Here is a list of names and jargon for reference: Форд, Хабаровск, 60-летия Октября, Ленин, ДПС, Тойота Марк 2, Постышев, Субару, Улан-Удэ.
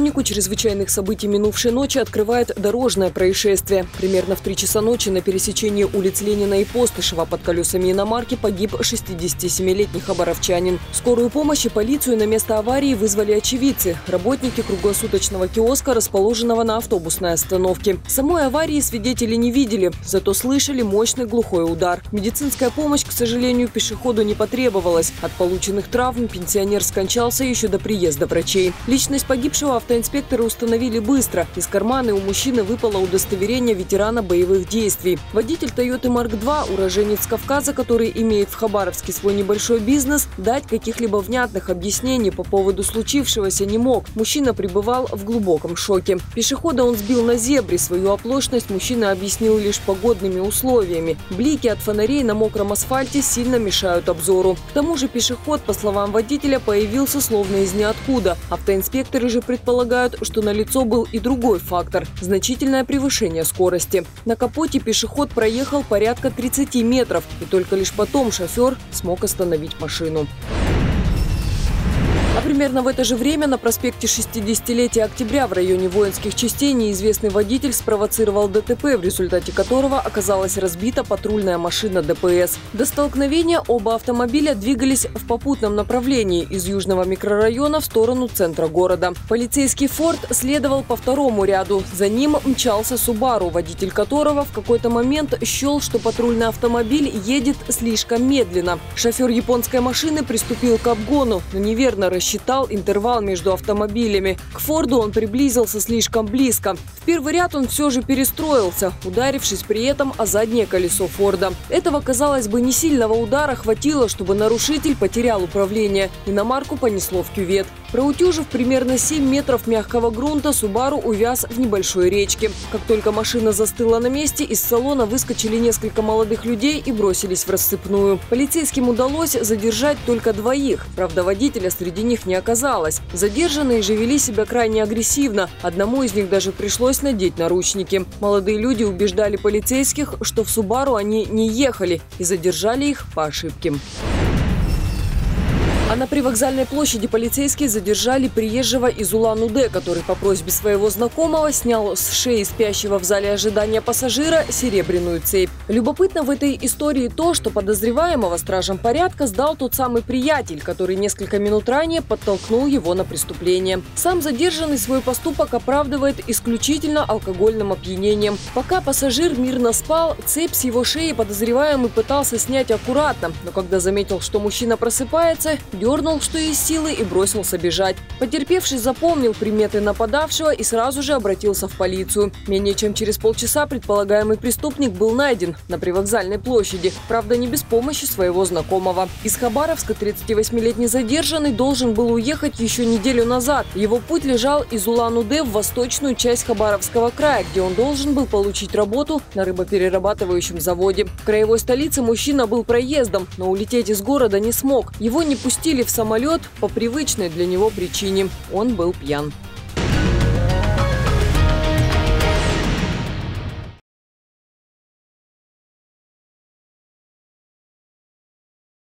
Хронику чрезвычайных событий минувшей ночи открывает дорожное происшествие. Примерно в 3 часа ночи на пересечении улиц Ленина и Постышева под колесами иномарки погиб 67-летний хабаровчанин. Скорую помощь и полицию на место аварии вызвали очевидцы – работники круглосуточного киоска, расположенного на автобусной остановке. Самой аварии свидетели не видели, зато слышали мощный глухой удар. Медицинская помощь, к сожалению, пешеходу не потребовалась. От полученных травм пенсионер скончался еще до приезда врачей. Личность погибшего автоинспекторы установили быстро. Из кармана у мужчины выпало удостоверение ветерана боевых действий. Водитель Тойоты Марк 2, уроженец Кавказа, который имеет в Хабаровске свой небольшой бизнес, дать каких-либо внятных объяснений по поводу случившегося не мог. Мужчина пребывал в глубоком шоке. Пешехода он сбил на зебре. Свою оплошность мужчина объяснил лишь погодными условиями. Блики от фонарей на мокром асфальте сильно мешают обзору. К тому же пешеход, по словам водителя, появился словно из ниоткуда. Автоинспекторы же предполагают, что налицо был и другой фактор – значительное превышение скорости. На капоте пешеход проехал порядка 30 метров, и только лишь потом шофер смог остановить машину. А примерно в это же время на проспекте 60-летия Октября в районе воинских частей неизвестный водитель спровоцировал ДТП, в результате которого оказалась разбита патрульная машина ДПС. До столкновения оба автомобиля двигались в попутном направлении из южного микрорайона в сторону центра города. Полицейский «Форд» следовал по второму ряду. За ним мчался «Субару», водитель которого в какой-то момент счел, что патрульный автомобиль едет слишком медленно. Шофер японской машины приступил к обгону, но неверно рассчитал интервал между автомобилями. К «Форду» он приблизился слишком близко. В первый ряд он все же перестроился, ударившись при этом о заднее колесо «Форда». Этого, казалось бы, не сильного удара хватило, чтобы нарушитель потерял управление. Иномарку понесло в кювет. Проутюжив примерно 7 метров мягкого грунта, «Субару» увяз в небольшой речке. Как только машина застыла на месте, из салона выскочили несколько молодых людей и бросились в рассыпную. Полицейским удалось задержать только двоих. Правда, водителя среди них не оказалось. Задержанные же вели себя крайне агрессивно. Одному из них даже пришлось надеть наручники. Молодые люди убеждали полицейских, что в «Субару» они не ехали, и задержали их по ошибке. А на привокзальной площади полицейские задержали приезжего из Улан-Удэ, который по просьбе своего знакомого снял с шеи спящего в зале ожидания пассажира серебряную цепь. Любопытно в этой истории то, что подозреваемого стражам порядка сдал тот самый приятель, который несколько минут ранее подтолкнул его на преступление. Сам задержанный свой поступок оправдывает исключительно алкогольным опьянением. Пока пассажир мирно спал, цепь с его шеи подозреваемый пытался снять аккуратно, но когда заметил, что мужчина просыпается, дернул, что есть силы, и бросился бежать. Потерпевший запомнил приметы нападавшего и сразу же обратился в полицию. Менее чем через полчаса предполагаемый преступник был найден на привокзальной площади, правда, не без помощи своего знакомого. Из Хабаровска 38-летний задержанный должен был уехать еще неделю назад. Его путь лежал из Улан-Удэ в восточную часть Хабаровского края, где он должен был получить работу на рыбоперерабатывающем заводе. В краевой столице мужчина был проездом, но улететь из города не смог. Его не пустили в самолет по привычной для него причине – он был пьян.